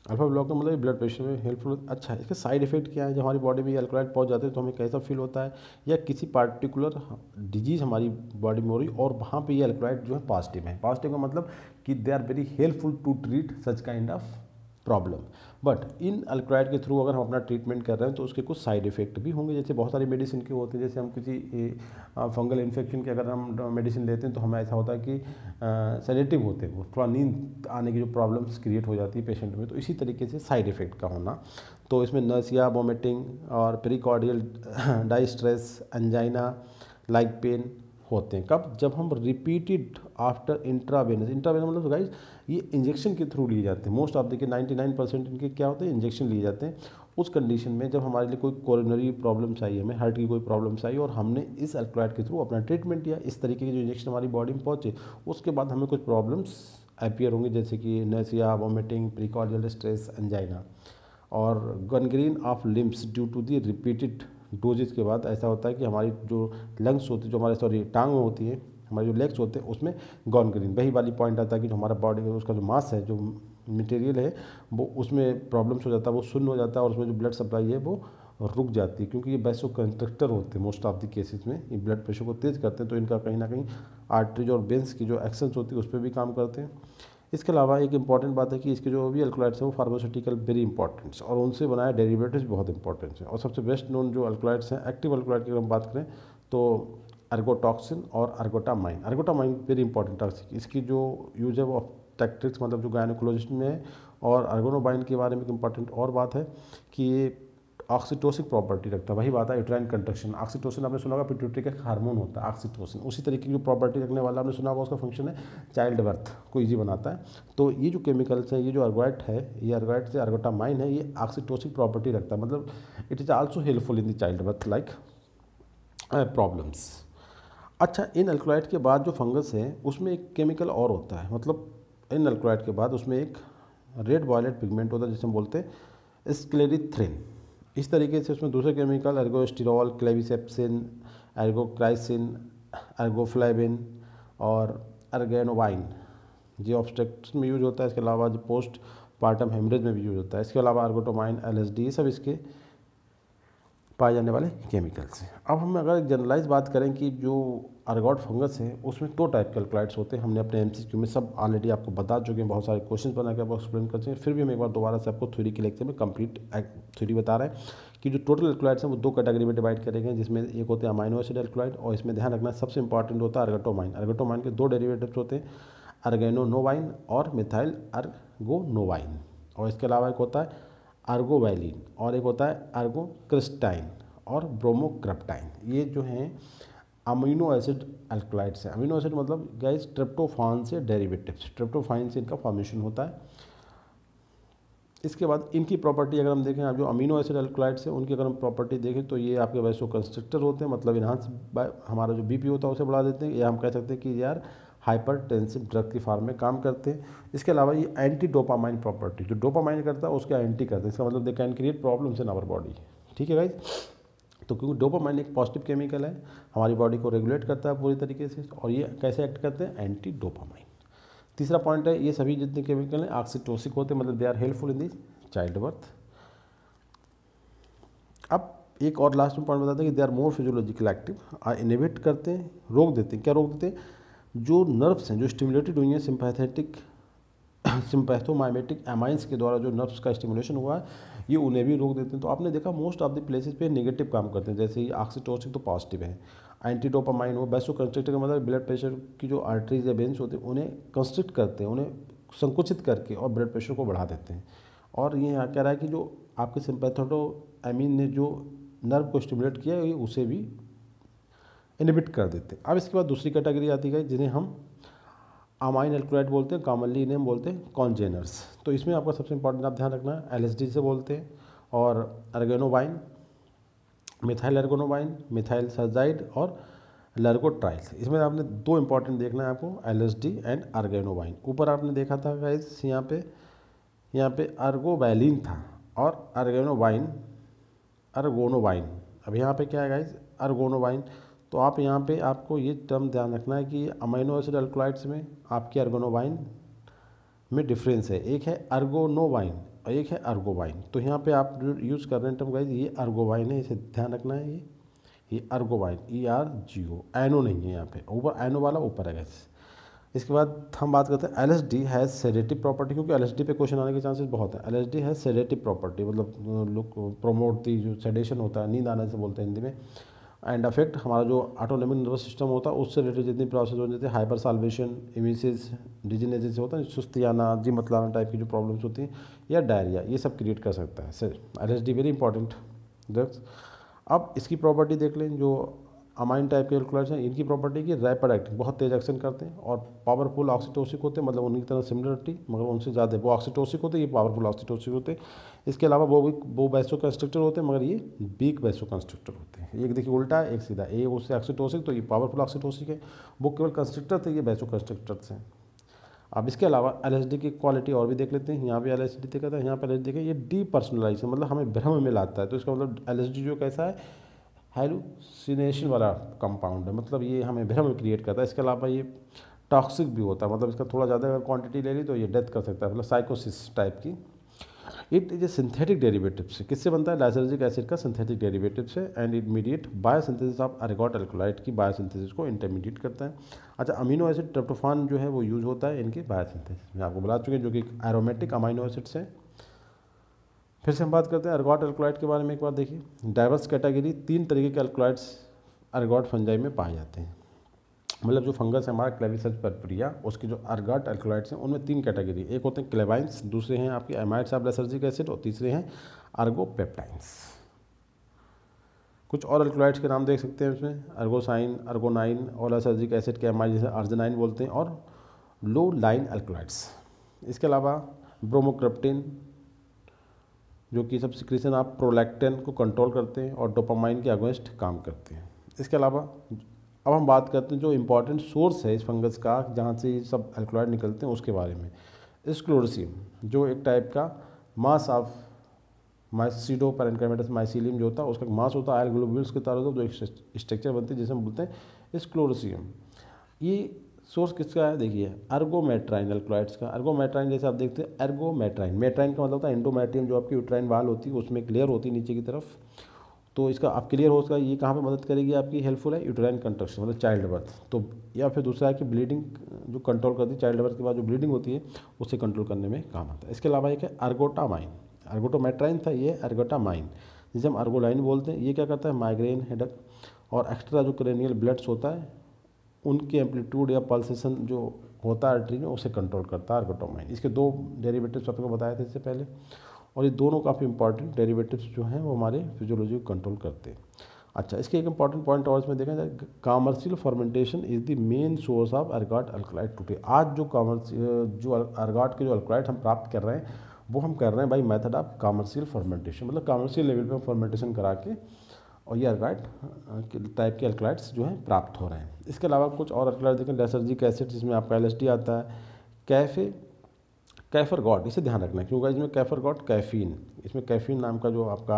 अल्फा ब्लॉकर मतलब ब्लड प्रेशर में हेल्पफुल। अच्छा, इसके साइड इफेक्ट क्या है, जब हमारी बॉडी में अल्कलॉइड पहुंच जाते हैं तो हमें कैसा फील होता है, या किसी पार्टिकुलर डिजीज़ हमारी बॉडी में हो रही और वहाँ पे ये अल्कलॉइड जो है पॉजिटिव है। पॉजिटिव का मतलब कि they are very helpful to treat such kind of problem. But इन अल्कलॉइड के थ्रू अगर हम अपना ट्रीटमेंट कर रहे हैं तो उसके कुछ साइड इफेक्ट भी होंगे, जैसे बहुत सारी मेडिसिन के होते हैं। जैसे हम किसी फंगल इन्फेक्शन के अगर हम मेडिसिन लेते हैं तो हमें ऐसा होता है कि सेडेटिव होते हैं वो, थोड़ा नींद आने की जो प्रॉब्लम्स क्रिएट हो जाती है पेशेंट में। तो इसी तरीके से साइड इफेक्ट का होना, तो इसमें नर्सिया, वॉमिटिंग और precordial distress, angina like pain होते हैं। कब, जब हम रिपीटेड आफ्टर इंट्रावेनस मतलब गाइज ये इंजेक्शन के थ्रू लिए जाते हैं। मोस्ट ऑफ देखिए 99% इनके क्या होते हैं, इंजेक्शन लिए जाते हैं। उस कंडीशन में जब हमारे लिए कोई कोरोनरी प्रॉब्लम्स आई, हमें हार्ट की कोई प्रॉब्लम्स आई और हमने इस अल्कलॉइड के थ्रू अपना ट्रीटमेंट या इस तरीके के जो इंजेक्शन हमारी बॉडी में पहुँचे, उसके बाद हमें कुछ प्रॉब्लम्स अपीयर होंगे, जैसे कि nausea, vomiting, precordial stress, angina और gangrene of limbs due to the repeated doses के बाद। ऐसा होता है कि हमारी जो लंग्स होती है, जो हमारे सॉरी टांग होती है, हमारे जो लेग्स होते हैं उसमें गनग्रीन, वही वाली पॉइंट आता है कि जो हमारा बॉडी में उसका जो मास है, जो मटेरियल है वो उसमें प्रॉब्लम्स हो जाता है, वो सुन्न हो जाता है और उसमें जो ब्लड सप्लाई है वो रुक जाती है, क्योंकि ये वैसो कंस्ट्रक्टर होते हैं। मोस्ट ऑफ द केसेस में ये ब्लड प्रेशर को तेज़ करते हैं, तो इनका कहीं ना कहीं आर्टरीज और वेंस की जो एक्शंस होती है उस पर भी काम करते हैं। इसके अलावा एक इंपॉर्टेंट बात है कि इसके जो भी अल्कलॉइड्स हैं वो फार्मास्यूटिकल वेरी इंपॉर्टेंट्स और उनसे बनाए डेरिवेटिव्स बहुत इंपॉर्टेंट्स हैं। और सबसे बेस्ट नोन जो अल्कलॉइड्स हैं, एक्टिव अल्कलॉइड की अगर हम बात करें तो अर्गोटॉक्सिन और ergotamine. Ergotamine very important toxic, इसकी जो यूज है वो ऑब्स्टेट्रिक्स मतलब जो गायनोकोलॉजिस्ट में है। और अर्गोनोवाइन के बारे में एक इंपॉर्टेंट और बात है कि ये ऑक्सीटोसिक प्रॉपर्टी रखता है, वही बात है यूट्राइन कंट्रक्शन। ऑक्सीटोसिन आपने सुना होगा, पिट्यूटरी का हार्मोन होता है ऑक्सीटोसिन, उसी तरीके की जो प्रॉपर्टी रखने वाला आपने सुना होगा, उसका फंक्शन है चाइल्ड बर्थ को ईजी बनाता है। तो ये जो केमिकल्स हैं, ये जो अर्गोट है, ये अर्गोट से अर्गोटामाइन है, ये ऑक्सीटोसिक प्रॉपर्टी रखता है, मतलब it is also helpful in the child birth like problems. अच्छा, इन अल्कलॉइड के बाद जो फंगस है उसमें एक केमिकल और होता है, मतलब इन अल्कलॉइड के बाद उसमें एक रेड वॉयलेट पिगमेंट होता है जिसे हम बोलते हैं स्क्लेरिथ्रिन। इस तरीके से उसमें दूसरे केमिकल एर्गोस्टिरोल, क्लेविसेप्सिन, एर्गोक्राइसिन, एर्गोफ्लाविन और अर्गेनोवाइन, जो ऑब्स्ट्रक्शन में यूज होता है। इसके अलावा जो पोस्ट पार्टम हेमरेज में भी यूज होता है। इसके अलावा अर्गोटामाइन, LSD, ये सब इसके पाए जाने वाले केमिकल्स हैं। अब हम अगर एक जनरलाइज बात करें कि जो अर्गॉट फंगस है उसमें 2 टाइप के अल्कलॉइड्स होते हैं। हमने अपने एमसीक्यू में सब ऑलरेडी आपको बता चुके हैं, बहुत सारे क्वेश्चन बना के आपको एक्सप्लेन करते हैं, फिर भी हम एक बार दोबारा से आपको थ्योरी के लेक्चर में कंप्लीट थ्योरी बता रहे हैं कि जो टोटल अल्कलॉइड्स हैं वो 2 कैटेगरी में डिवाइड करे गए, जिसमें एक होते हैं अमाइनो एसिड अल्कलॉइड और इसमें ध्यान रखना सबसे इंपॉर्टेंट होता है अर्गोटामाइन। अर्गोटामाइन के 2 डेरिवेटिव्स होते हैं, अर्गेनोनोवाइन और मिथाइल अर्गोनोवाइन, और इसके अलावा एक होता है अर्गोवैलिन और एक होता है अर्गोक्रिस्टाइन और ब्रोमोक्रप्टाइन। ये जो हैं अमीनो एसिड अल्कलॉइड्स हैं। अमीनो एसिड मतलब गाइस ट्रिप्टोफान से डेरिवेटिव्स, ट्रिप्टोफाइन से इनका फॉर्मेशन होता है। इसके बाद इनकी प्रॉपर्टी अगर हम देखें, आप जो अमीनो एसिड अल्कलॉइड्स हैं उनकी अगर हम प्रॉपर्टी देखें तो ये आपके वैसो कंस्ट्रिक्टर होते हैं, मतलब इन्हांस हमारा जो बीपी होता है उसे बढ़ा देते हैं, या हम कह सकते हैं कि यार हाइपरटेंसिव ड्रग की फॉर्म में काम करते हैं। इसके अलावा ये एंटी डोपामाइन प्रॉपर्टी, जो डोपामाइन करता है उसका एंटी करते हैं, इसका मतलब they can create problems in our body. ठीक है गाइस, तो क्योंकि डोपामाइन एक पॉजिटिव केमिकल है, हमारी बॉडी को रेगुलेट करता है पूरी तरीके से, और ये कैसे एक्ट करते हैं, एंटी डोपामाइन। तीसरा पॉइंट है ये सभी जितने केमिकल हैं ऑक्सीटोसिक होते हैं, मतलब they are helpful in this child birth. अब एक और लास्ट में पॉइंट बताते हैं कि they are more physiological active, inhibit करते हैं, रोक देते हैं। क्या रोक देते हैं? जो नर्व्स हैं जो स्टिमुलेटेड हुई हैं सिंपैथेटिक सिंपैथोमाइमेटिक एमाइंस के द्वारा जो नर्व्स का स्टिमुलेशन हुआ है ये उन्हें भी रोक देते हैं। तो आपने देखा मोस्ट ऑफ द प्लेसेस पे नेगेटिव काम करते हैं, जैसे ऑक्सीटोसिन तो पॉजिटिव है, एंटीडोपामाइन वो वैसो कंस्ट्रिक्टर का मतलब ब्लड प्रेशर की जो आर्टरीज या वेंस होते हैं उन्हें कंस्ट्रिक्ट करते हैं, उन्हें संकुचित करके और ब्लड प्रेशर को बढ़ा देते हैं। और ये यहाँ कह रहा है कि जो आपके सिंपैथोडोएमीन ने जो नर्व को स्टिमुलेट किया है उसे भी इनहिबिट कर देते हैं। अब इसके बाद दूसरी कैटेगरी आती है जिन्हें हम अमाइन एल्कलॉइड बोलते हैं, कॉमनली इन्हें हम बोलते हैं कॉन्जेनर्स। तो इसमें आपका सबसे इंपॉर्टेंट आप ध्यान रखना है एलएसडी से बोलते हैं, और ergonovine, methyl ergonovine, methysergide और लर्गोट्राइल्स। इसमें आपने 2 इंपॉर्टेंट देखना है आपको, एलएसडी एंड अर्गेनोवाइन। ऊपर आपने देखा था गाइस यहाँ पे अर्गोवैलिन था और अर्गोनोवाइन। अब यहाँ पे क्या है गाइस, अर्गोनोवाइन। तो आप यहाँ पे आपको ये टर्म ध्यान रखना है कि अमीनो एसिड अल्कलॉइड्स में आपके अर्गोनोवाइन में डिफरेंस है, एक है अर्गोनोवाइन और एक है अर्गोवाइन। तो यहाँ पे आप यूज़ कर रहे हैं टर्म गाइस, ये अर्गोवाइन है, इसे ध्यान रखना है, ये अर्गोवाइन, ERGO, एनो नहीं है यहाँ पे, ऊपर एनो वाला ऊपर है गाइस। इसके बाद हम बात करते हैं LSD हैज़ सेडेटिव प्रॉपर्टी, क्योंकि LSD पे क्वेश्चन आने के चांसेस बहुत हैं। LSD हैज़ सेडेटिव प्रॉपर्टी, मतलब लोग प्रोमोट दी जो सेडेशन होता है, नींद आने से बोलते हैं हिंदी में, एंड अफेक्ट हमारा जो ऑटोनोमिक नर्वस सिस्टम होता है उससे रिलेटेड जितनी प्रोसेस हो जाती है, हाइपर साल्वेशन, इमिसिस, डिजीनेजेस होता है, सुस्ती आना, जी मतलाना टाइप की जो प्रॉब्लम्स होती हैं, या डायरिया, ये सब क्रिएट कर सकता है sir LSD, very important drugs. अब इसकी प्रॉपर्टी देख लें, जो अमाइन टाइप के एल्कलॉइड्स हैं इनकी प्रॉपर्टी की रैपिड एक्टिंग, बहुत तेज एक्शन करते हैं, और पावरफुल ऑक्सीटोसिक होते हैं, मतलब उनकी तरह सिमिलरिटी मगर उनसे ज़्यादा, वो ऑक्सीटोसिक होते हैं, ये पावरफुल ऑक्सीटोसिक होते हैं। इसके अलावा वो वैसो कंस्ट्रिक्टर होते हैं मगर ये बीक वैसो कंस्ट्रिक्टर होते हैं। एक देखिए उल्टा है, एक सीधा, ये उससे ऑक्सीटोसिक तो ये पावरफुल ऑक्सीटोसिक है, वो केवल कंस्ट्रिक्टर थे, ये वैसो कंस्ट्रिक्टर्स हैं। अब इसके अलावा LSD की क्वालिटी और भी देख लेते हैं। यहाँ पे LSD देखा था, यहाँ पे LSD देखा, ये डीपर्सनलाइज है, मतलब हमें भ्रम में लाता है। तो इसका मतलब LSD जो कैसा है, हेलुसिनेशन वाला कंपाउंड है, मतलब ये हमें भ्रम क्रिएट करता है। इसके अलावा ये टॉक्सिक भी होता है, मतलब इसका थोड़ा ज़्यादा अगर क्वांटिटी ले ली तो ये डेथ कर सकता है, मतलब साइकोसिस टाइप की। It is a synthetic derivatives है, किससे बनता है, लाइसर्जिक एसिड का सिंथेटिक डेरिवेटिव्स है, and immediate biosynthesis of ergot alkaloid की बायोसिंथेसिस को इंटरमीडिएट करता है। अच्छा, अमीनो एसिड ट्रिप्टोफान जो है वो यूज़ होता है इनके बायोसिंथेसिस में, आपको बता चुके हैं, जो कि एरोमेटिक अमीनो एसिड्स हैं। फिर से हम बात करते हैं अर्गॉट एल्कलॉइड के बारे में। एक बार देखिए डाइवर्स कैटेगरी, 3 तरीके के एल्कलॉइड्स अर्गॉट फंजाई में पाए जाते हैं, मतलब जो फंगस है हमारा क्लेविसेप्स परपुरिया, उसके जो अर्गॉट अल्कलॉइड्स हैं उनमें 3 कैटेगरी, एक होते हैं क्लेवाइंस, दूसरे हैं आपके एमाइड्स ऑफ लैसर्जिक एसिड, और तीसरे हैं अर्गोपेप्टाइंस। कुछ और अल्कलॉइड्स के नाम देख सकते हैं इसमें, अर्गोसाइन, अर्गोनाइन, और लैसर्जिक एसिड के एमाइड जैसे अर्जिनाइन बोलते हैं, और लो लाइन अल्कलॉइड्स। इसके अलावा ब्रोमोक्रप्टिन, जो कि सब सिक्रीशन आप प्रोलैक्टिन को कंट्रोल करते हैं और डोपामाइन के अगेंस्ट काम करते हैं। इसके अलावा अब हम बात करते हैं जो इम्पॉर्टेंट सोर्स है इस फंगस का, जहाँ से ये सब अल्कलॉइड निकलते हैं, उसके बारे में। स्क्लेरोसियम जो एक टाइप का mass of pseudo parenchymatous mycelium जो होता है, उसका मास होता है आयल ग्लोब्यूल्स के तारों का, जो एक स्ट्रक्चर बनते हैं जिसे हम बोलते हैं स्क्लेरोसियम। ये सोर्स किसका है, देखिए अर्गोमेट्राइन अल्कलॉइड्स का। अर्गोमेट्राइन जैसे आप देखते हैं, अर्गोमेट्राइन, मेट्राइन का मतलब होता है एंडोमेट्रियम, जो आपकी यूट्राइन वाल होती है उसमें एक लेयर होती है नीचे की तरफ, तो इसका आप क्लियर हो सका ये कहाँ पे मदद करेगी, आपकी हेल्पफुल है यूट्राइन कंट्रक्शन मतलब चाइल्ड बर्थ। तो या फिर दूसरा है कि ब्लीडिंग जो कंट्रोल करती है, चाइल्ड बर्थ के बाद जो ब्लीडिंग होती है उसे कंट्रोल करने में काम आता है। इसके अलावा एक है अर्गोटामाइन, अर्गोटोमेट्राइन था ये, अर्गोटामाइन जिसे हम अर्गोलाइन बोलते हैं। ये क्या करता है, माइग्रेन, हेडक और एक्स्ट्रा जो क्रेनियल ब्लड्स होता है उनके एम्पलीट्यूड या पल्सेशन जो होता है आर्टरी में उसे कंट्रोल करता है अर्गोटामाइन। इसके दो डेरिवेटिव्स आपको बताए थे इससे पहले, और ये दोनों काफ़ी इंपॉर्टेंट डेरिवेटिव्स जो हैं वो हमारे फिजियोलॉजी को कंट्रोल करते हैं। अच्छा, इसके एक इंपॉर्टेंट पॉइंट और इसमें देखा जाए, commercial fermentation is the main source of ergot alkaloid today. आज जो अर्गॉट के जो अल्कलॉइड हम प्राप्त कर रहे हैं वो हम कर रहे हैं by method of commercial fermentation, मतलब कॉमर्शियल लेवल पर फॉर्मेंटेशन करा के और ये अर्गॉट टाइप के अल्कलॉइड्स जो हैं प्राप्त हो रहे हैं। इसके अलावा कुछ और अल्कलॉइड देखें, लेसर्जिक एसिड जिसमें आपका LSD आता है, कैफरगॉट, इसे ध्यान रखना क्योंकि इसमें कैफरगॉट कैफीन, इसमें कैफीन नाम का जो आपका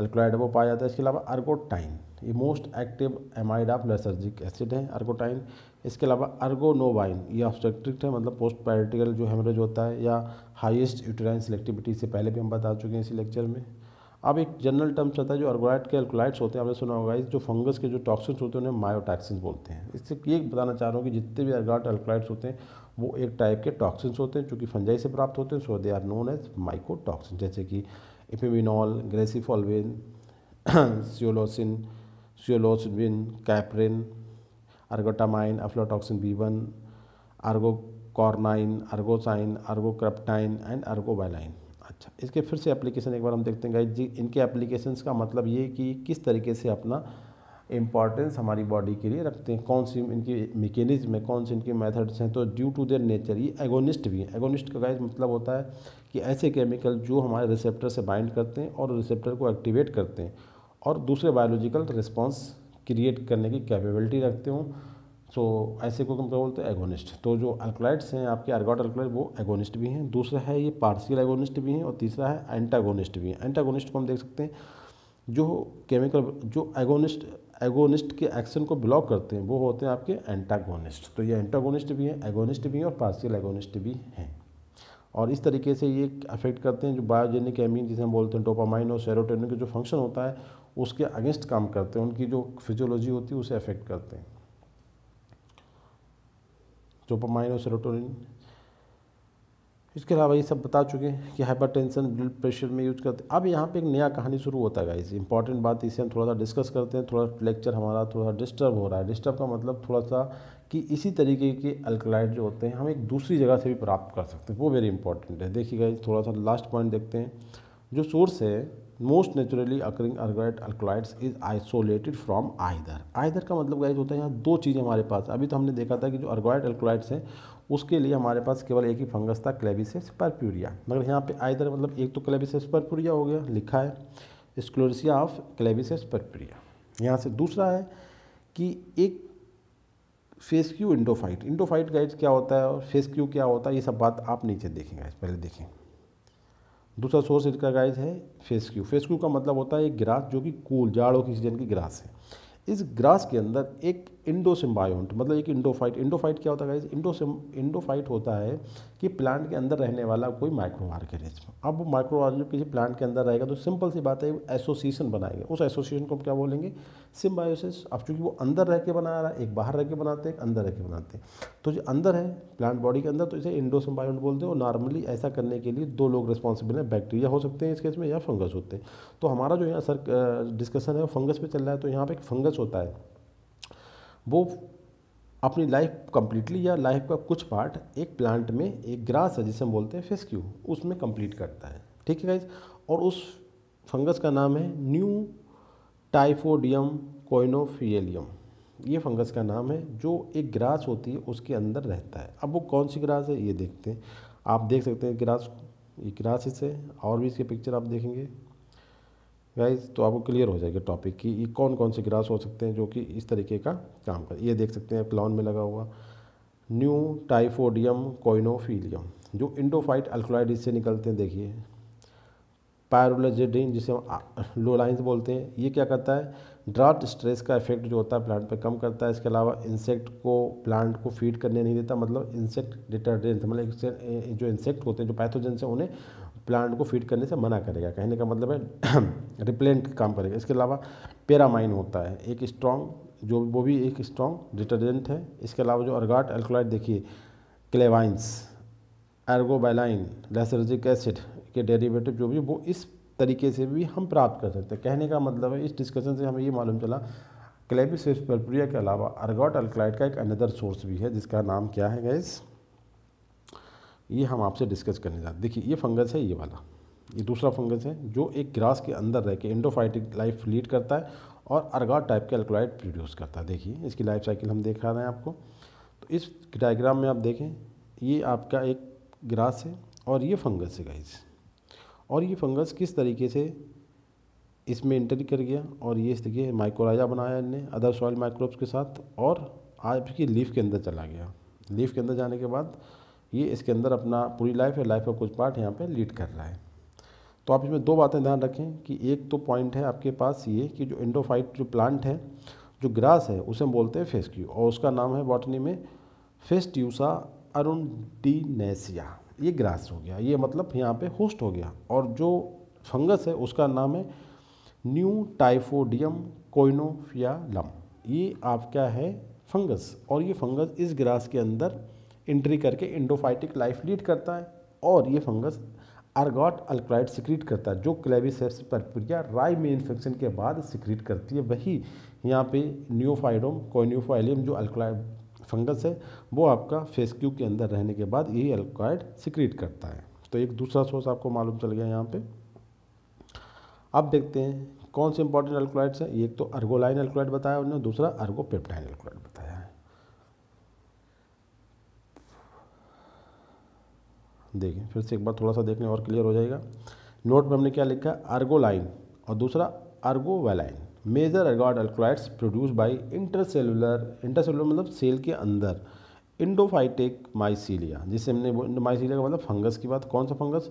अल्कलॉइड है वो पाया जाता है। इसके अलावा अर्गोटाइन, ये most active amide of lysergic acid है अर्गोटाइन। इसके अलावा अर्गोनोवाइन, ये ऑब्स्ट्रक्टिव है मतलब पोस्ट पैरिटियल जो हेमरेज होता है या हाईएस्ट यूटेराइन सेलेक्टिविटी, से पहले भी हम बता चुके हैं इसी लेक्चर में। अब एक जनरल टर्म्स आता है जो अर्गोइड के अल्कलॉइड्स होते हैं, आपने सुना होगा, जो फंगस के जो टॉक्सिन्स होते हैं उन्हें मायोटॉक्सिन्स बोलते हैं। इससे ये बताना चाह रहा हूँ कि जितने भी अर्गॉट अल्कलॉइड्स होते हैं वो एक टाइप के टॉक्सिन्स होते हैं जो कि फंजाई से प्राप्त होते हैं, so they are known as mycotoxin, जैसे कि ipomeanol, griseofulvin, सियोलोसिन, caperin, ergotamine, अफ्लोटॉक्सिन B1, अर्गोकॉर्नाइन, ergosine, ergocryptine and ergovaline. अच्छा, इसके फिर से एप्लीकेशन एक बार हम देखते हैं गाइस जी। इनके एप्लीकेशंस का मतलब ये कि किस तरीके से अपना इम्पॉर्टेंस हमारी बॉडी के लिए रखते हैं, कौन सी इनकी मैकेनिज्म है, कौन से इनके मेथड्स हैं। तो ड्यू टू देयर नेचर ये एगोनिस्ट भी हैं। एगोनिस्ट का गाइस मतलब होता है कि ऐसे केमिकल जो हमारे रिसेप्टर से बाइंड करते हैं और रिसेप्टर को एक्टिवेट करते हैं और दूसरे बायोलॉजिकल रिस्पॉन्स क्रिएट करने की कैपेबिलिटी रखते हों, तो ऐसे को हम क्या बोलते हैं, एगोनिस्ट। तो जो अल्कलॉइड्स हैं आपके अर्गॉट अल्कलॉइड वो एगोनिस्ट भी हैं, दूसरा है ये पार्शियल एगोनिस्ट भी हैं और तीसरा है एंटागोनिस्ट भी हैं। एंटागोनिस्ट को हम देख सकते हैं जो केमिकल जो एगोनिस्ट के एक्शन को ब्लॉक करते हैं वो होते हैं आपके एंटागोनिस्ट। तो ये एंटागोनिस्ट भी हैं, एगोनिस्ट भी हैं और पार्शियल एगोनिस्ट भी हैं। और इस तरीके से ये अफेक्ट करते हैं जो बायोजेनिक एमीन जिसे हम बोलते हैं, डोपामाइन और सेरोटोनिन का जो फंक्शन होता है उसके अगेंस्ट काम करते हैं, उनकी जो फिजियोलॉजी होती है उसे अफेक्ट करते हैं। डोपामाइन और सेरोटोनिन, इसके अलावा ये सब बता चुके हैं कि हाइपरटेंशन ब्लड प्रेशर में यूज करते हैं। अब यहाँ पे एक नया कहानी शुरू होता है गाइस, इंपॉर्टेंट बात, इसे हम थोड़ा सा डिस्कस करते हैं। थोड़ा लेक्चर हमारा थोड़ा डिस्टर्ब हो रहा है। डिस्टर्ब का मतलब थोड़ा सा कि इसी तरीके के अल्कलॉइड जो होते हैं हम एक दूसरी जगह से भी प्राप्त कर सकते हैं, वो वेरी इंपॉर्टेंट है। देखिए गाइस, थोड़ा सा लास्ट पॉइंट देखते हैं जो सोर्स है। Most naturally occurring ergot alkaloids is isolated from either. Either का मतलब गाइस होता है यहाँ दो चीज़ें हमारे पास। अभी तो हमने देखा था कि जो अर्गॉट अल्कलॉइड्स हैं उसके लिए हमारे पास केवल एक ही फंगस था, क्लेविसेप्स परप्यूरिया, मगर यहाँ पे आइदर मतलब एक तो क्लेविसेप्स परप्यूरिया हो गया, लिखा है स्क्लेरोसिया ऑफ क्लेविसेप्स परप्यूरिया यहाँ से। दूसरा है कि एक फेस्क्यू इंडोफाइट, इंडोफाइट गाइस क्या होता है और फेस्क्यू क्या होता है ये सब बात आप नीचे देखेंगे गाइस, पहले देखें। दूसरा सोर्स इसका गाइस है फेस्क्यू। फेस्क्यू का मतलब होता है एक ग्रास जो कि कूल जाड़ों की सीजन की ग्रास है। इस ग्रास के अंदर एक इंडोसिम्बायोन्ट मतलब एक इंडोफाइट, इंडोफाइट क्या होता है गाइस, इंडोफाइट होता है कि प्लांट के अंदर रहने वाला कोई माइक्रो ऑर्गेनिज्म। अब वो माइक्रो ऑर्गेनिज्म किसी प्लांट के अंदर रहेगा तो सिंपल सी बात है एसोसिएशन बनाएगा, उस एसोसिएशन को हम क्या बोलेंगे, सिम्बायोसिस। अब चूँकि वो अंदर रह के बना रहा है, एक बाहर रह के बनाते हैं, एक अंदर रह के बनाते हैं, तो जो अंदर है प्लांट बॉडी के अंदर तो इसे इंडोसिम्बायोन्ट बोलते हैं। और नॉर्मली ऐसा करने के लिए दो लोग रिस्पॉन्सिबल हैं, बैक्टीरिया हो सकते हैं इस केस में या फंगस होते हैं। तो हमारा जो यहाँ सर डिस्कशन है वो फंगस पर चल रहा है। तो यहाँ पर एक फंगस होता है, वो अपनी लाइफ कम्प्लीटली या लाइफ का कुछ पार्ट एक प्लांट में एक ग्रास है जिसे हम बोलते हैं फेस्क्यू, उसमें कंप्लीट करता है, ठीक है गाइस। और उस फंगस का नाम है न्यूटाइफोडियम कोइनोफियलियम, ये फंगस का नाम है जो एक ग्रास होती है उसके अंदर रहता है। अब वो कौन सी ग्रास है ये देखते हैं, आप देख सकते हैं ग्रास, ये ग्रास इससे और भी इसके पिक्चर आप देखेंगे गाइज तो आपको क्लियर हो जाएगा टॉपिक कि ये कौन कौन से ग्रास हो सकते हैं जो कि इस तरीके का काम कर। ये देख सकते हैं क्लाउन में लगा हुआ न्यू टाइफोडियम कोइनोफिलियम जो इंडोफाइट अल्कलॉइड से निकलते हैं। देखिए पायरोलोजिडिन जिसे हम लोलाइंस बोलते हैं, ये क्या करता है, ड्राफ्ट स्ट्रेस का इफेक्ट जो होता है प्लांट पे कम करता है। इसके अलावा इंसेक्ट को, प्लांट को फीड करने नहीं देता, मतलब इंसेक्ट डिटर्जेंट मतलब जो इंसेक्ट होते हैं जो पैथोजेंस हैं उन्हें प्लांट को फीड करने से मना करेगा, कहने का मतलब है रिपेलेंट काम करेगा। इसके अलावा पेरामाइन होता है एक स्ट्रॉन्ग, जो वो भी एक स्ट्रॉन्ग डिटर्जेंट है। इसके अलावा जो अर्गॉट अल्कलॉइड देखिए क्लेवाइंस, एर्गोबाइलाइन, लैसर्जिक एसिड के डेरिवेटिव जो भी वो इस तरीके से भी हम प्राप्त कर सकते हैं। कहने का मतलब है इस डिस्कशन से हमें ये मालूम चला क्लेविसेप्स पर्पुरिया के अलावा अर्गॉट अल्कलॉइड का एक अनदर सोर्स भी है जिसका नाम क्या है गाइस, ये हम आपसे डिस्कस करने जाते हैं। देखिए ये फंगस है, ये वाला ये दूसरा फंगस है जो एक ग्रास के अंदर रह के एंडोफाइटिक लाइफ लीड करता है और अर्गॉट टाइप के अल्कलॉइड प्रोड्यूस करता है। देखिए इसकी लाइफ साइकिल हम दिखा रहे हैं आपको। तो इस डायग्राम में आप देखें ये आपका एक ग्रास है और ये फंगस है गाइस, और ये फंगस किस तरीके से इसमें एंटर कर गया और ये देखिए माइकोराइजा बनाया इनने अदर सॉइल माइक्रोब्स के साथ और आपकी लीफ के अंदर चला गया। लीफ के अंदर जाने के बाद ये इसके अंदर अपना पूरी लाइफ है, लाइफ का कुछ पार्ट यहाँ पे लीड कर रहा है। तो आप इसमें दो बातें ध्यान रखें कि एक तो पॉइंट है आपके पास ये कि जो एंडोफाइट जो प्लांट है जो ग्रास है उसे हम बोलते हैं फेस्क्यू और उसका नाम है बॉटनी में फेस्ट्यूसा अरुंडिनेसिया। ये ग्रास हो गया, ये मतलब यहाँ पे होस्ट हो गया। और जो फंगस है उसका नाम है न्यूटाइफोडियम कोइनोफियालम। ये आपका है फंगस और ये फंगस इस ग्रास के अंदर एंट्री करके एंडोफाइटिक लाइफ लीड करता है और ये फंगस अर्गॉट अल्कलॉइड सिक्रीट करता है जो क्लेविसेप्स पर्पुरिया राई में इन्फेक्शन के बाद सिक्रीट करती है। वही यहाँ पे नियोफाइडोम कोइनोफाइलियम जो अल्कलॉइड फंगस है वो आपका फेस्क्यू के अंदर रहने के बाद यही अल्कलॉइड सिक्रीट करता है। तो एक दूसरा सोर्स आपको मालूम चल गया यहाँ पे। अब देखते हैं कौन से इंपॉर्टेंट अल्कलॉइड्स हैं। एक तो अर्गोलाइन अल्कलॉइड बताया उन्होंने, दूसरा अर्गोपेप्टाइन अल्कलॉइड बताया है। देखिए फिर से एक बार थोड़ा सा देखने और क्लियर हो जाएगा। नोट में हमने क्या लिखा, अर्गोलाइन और दूसरा ergovaline. Major ergot alkaloids produce by intercellular मतलब सेल के अंदर एंडोफाइटिक माइसीलिया, जिसे हमने माइसीलिया का मतलब फंगस की बात, कौन सा फंगस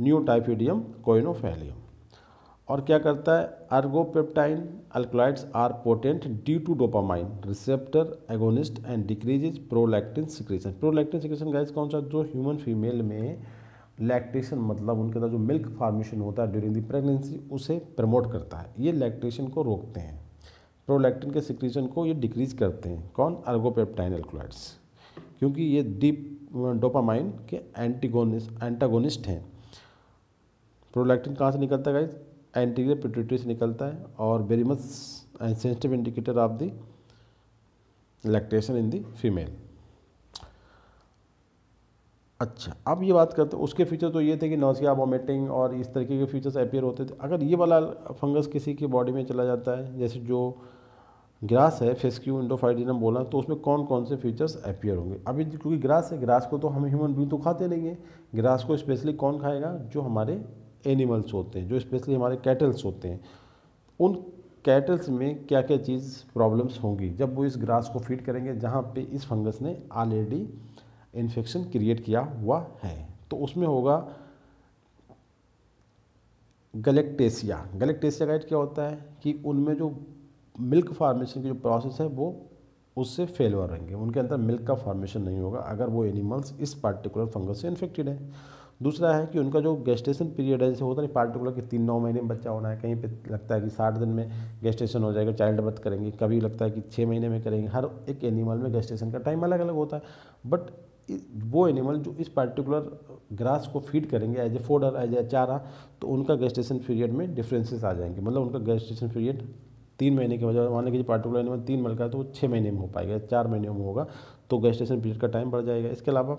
न्यूटाइफोडियम कोइनोफैलियम। और क्या करता है, ergopeptine alkaloids are potent due to dopamine receptor agonist and decreases prolactin secretion. Prolactin secretion guys कौन सा, जो ह्यूमन फीमेल में लैक्टेशन मतलब उनके अंदर जो मिल्क फार्मेशन होता है ड्यूरिंग द प्रेगनेंसी उसे प्रमोट करता है। ये लैक्टेशन को रोकते हैं, प्रोलैक्टिन के सिक्रीशन को ये डिक्रीज करते हैं। कौन, अर्गोपेप्टाइन अल्कलॉइड्स, क्योंकि ये डोपामाइन के एंटागोनिस्ट हैं। प्रोलैक्टिन कहाँ से निकलता है गाइस, एंटीरियर पिट्यूटरी से निकलता है और very much sensitive indicator of the lactation in the female. अच्छा अब ये बात करते हैं, उसके फीचर तो ये थे कि नौसिया, वॉमिटिंग और इस तरीके के फीचर्स अपीयर होते थे। अगर ये वाला फंगस किसी की बॉडी में चला जाता है जैसे जो ग्रास है फेस्क्यू एंडोफाइडिनम बोला, तो उसमें कौन कौन से फीचर्स अपीयर होंगे। अभी क्योंकि ग्रास है, ग्रास को तो हम ह्यूमन बींग तो खाते नहीं है, ग्रास को स्पेशली कौन खाएगा, जो हमारे एनिमल्स होते हैं, जो स्पेशली हमारे कैटल्स होते हैं। उन कैटल्स में क्या क्या चीज़ प्रॉब्लम्स होंगी जब वो इस ग्रास को फीड करेंगे जहाँ पे इस फंगस ने ऑलरेडी इन्फेक्शन क्रिएट किया हुआ है। तो उसमें होगा गलेक्टेसिया। गलेक्टेसिया गाइड क्या होता है कि उनमें जो मिल्क फार्मेशन की जो प्रोसेस है वो उससे फेल हो रहेंगे, उनके अंदर मिल्क का फार्मेशन नहीं होगा अगर वो एनिमल्स इस पार्टिकुलर फंगस से इन्फेक्टेड है। दूसरा है कि उनका जो गेस्टेशन पीरियड है, जैसे होता नहीं पार्टिकुलर कि 3-9 महीने में बच्चा होना है, कहीं पे लगता है कि 60 दिन में गेस्टेशन हो जाएगा, चाइल्ड बर्थ करेंगे, कभी लगता है कि 6 महीने में करेंगे। हर एक एनिमल में गेस्टेशन का टाइम अलग अलग होता है, बट वो एनिमल जो इस पार्टिकुलर ग्रास को फीड करेंगे as a fodder as a चारा, तो उनका गेस्टेशन पीरियड में डिफ्रेंसेस आ जाएंगे। मतलब उनका गेस्टेशन पीरियड 3 महीने के बजाय मान लीजिए पार्टिकुलर एनिमल 3 महीने का है तो वो 6 महीने में हो पाएगा, 4 महीने में होगा, तो गेस्टेशन पीरियड का टाइम बढ़ जाएगा। इसके अलावा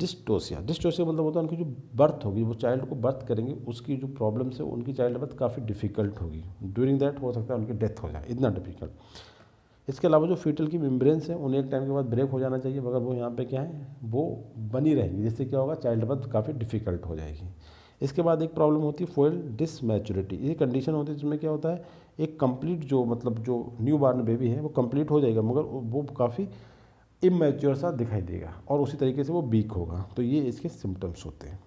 डिस्टोसिया, डिस्टोसिया मतलब होता है उनकी जो बर्थ होगी, वो चाइल्ड को बर्थ करेंगे उसकी जो प्रॉब्लम्स है उनकी चाइल्ड बर्थ काफ़ी डिफिकल्ट होगी, ड्यूरिंग दैट हो सकता है उनकी डेथ हो जाए, इतना डिफिकल्ट। इसके अलावा जो फीटल की मेम्ब्रेन्स हैं उन्हें एक टाइम के बाद ब्रेक हो जाना चाहिए, मगर वो यहाँ पे क्या है वो बनी रहेंगी, जिससे क्या होगा चाइल्ड बर्थ काफ़ी डिफिकल्ट हो जाएगी। इसके बाद एक प्रॉब्लम होती है फॉयल डिसमेच्योरिटी। ये कंडीशन होती है जिसमें क्या होता है एक कंप्लीट जो मतलब जो न्यू बॉर्न बेबी है वो कंप्लीट हो जाएगा मगर वो काफ़ी इमेच्योर सा दिखाई देगा और उसी तरीके से वो वीक होगा। तो ये इसके सिम्टम्स होते हैं।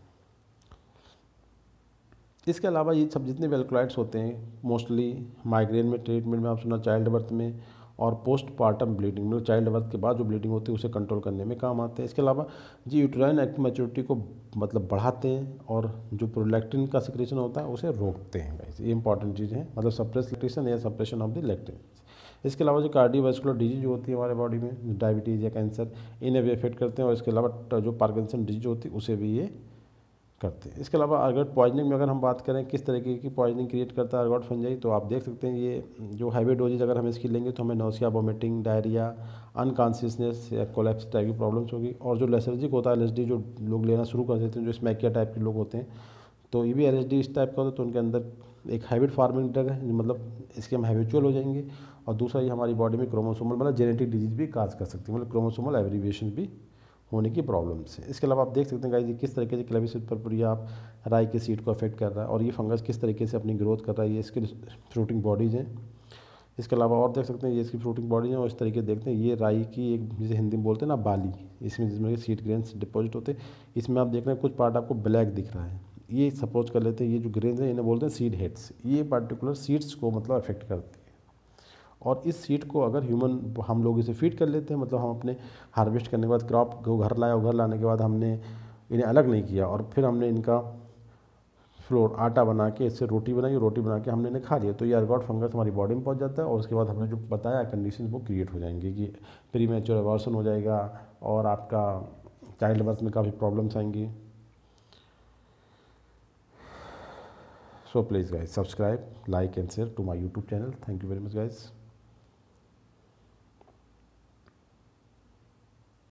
इसके अलावा ये सब जितने भी अल्कलॉइड्स होते हैं मोस्टली माइग्रेन में ट्रीटमेंट में आप सुना, चाइल्ड बर्थ में और पोस्टपार्टम ब्लीडिंग में चाइल्ड बर्थ के बाद जो ब्लीडिंग होती है उसे कंट्रोल करने में काम आते हैं। इसके अलावा जी यूट्राइन एक्टिव मैच्योरिटी को मतलब बढ़ाते हैं और जो प्रोलैक्टिन का सिक्रेशन होता है उसे रोकते हैं। गाइस ये इंपॉर्टेंट चीज़ें हैं, मतलब सप्रेस लैक्टेशन या सप्रेशन ऑफ द लैक्टिन। इसके अलावा जो कार्डियोवैस्कुलर डिजीज होती है हमारे बॉडी में, डायबिटीज़ या कैंसर, इन्हें भी अफेक्ट करते हैं और इसके अलावा जो पार्किंसन डिजीज होती है उसे भी ये करते हैं। इसके अलावा अर्गोट पॉइजनिंग में अगर हम बात करें किस तरीके की पॉइजनिंग क्रिएट करता है अर्गोट फंजाई, तो आप देख सकते हैं ये जो हाईवे डोजेज अगर हम इसकी लेंगे तो हमें नोसिया, वोमिटिंग, डायरिया, अनकॉन्शियसनेस या कोलैप्स टाइप की प्रॉब्लम्स होगी। और जो लेसर्जिक होता है LSD जो लोग लेना शुरू कर देते हैं, जो स्मैकिया टाइप के लोग होते हैं, तो ये भी LSD इस टाइप का होता है, तो उनके अंदर एक हैबिट फार्मिंग ड्रग है, मतलब इसके हम हैबिचुअल हो जाएंगे। और दूसरा ये हमारी बॉडी में क्रोमोसोमल मतलब जेनेटिक डिजीज भी काज कर सकती है, मतलब क्रोमोसोमल एब्रीविएशन भी होने की प्रॉब्लम्स है। इसके अलावा आप देख सकते हैं गाइस किस तरीके से क्लेविसेप्स परपुरिया आप राई के सीड को अफेक्ट कर रहा है और ये फंगस किस तरीके से अपनी ग्रोथ कर रहा है, ये इसकी फ्रूटिंग बॉडीज़ हैं। इसके अलावा और देख सकते हैं ये इसकी फ्रूटिंग बॉडीज हैं और इस तरीके देखते हैं ये राई की एक जिसे हिंदी में बोलते हैं ना बाली, इसमें जिसमें सीड ग्रेन्स डिपॉजिट होते हैं। इसमें आप देख रहे हैं कुछ पार्ट आपको ब्लैक दिख रहा है, ये सपोज कर लेते हैं ये जो ग्रेन्स हैं इन्हें बोलते हैं सीड हेड्स। ये पार्टिकुलर सीड्स को मतलब अफेक्ट करती है और इस सीड को अगर ह्यूमन हम लोग इसे फीड कर लेते हैं, मतलब हम अपने हार्वेस्ट करने के बाद क्रॉप को घर लाया, घर लाने के बाद हमने इन्हें अलग नहीं किया और फिर हमने इनका फ्लोर आटा बना के इससे रोटी बनाई, रोटी बना के हमने इन्हें खा लिया, तो ये अर्गॉट फंगस हमारी बॉडी में पहुंच जाता है और उसके बाद हमने जो बताया कंडीशन वो क्रिएट हो जाएंगे कि प्रीमेच्योर एबॉर्शन हो जाएगा और आपका चाइल्ड बर्थ में काफ़ी प्रॉब्लम्स आएंगी। So please guys subscribe, like and share to my YouTube channel. Thank you very much guys.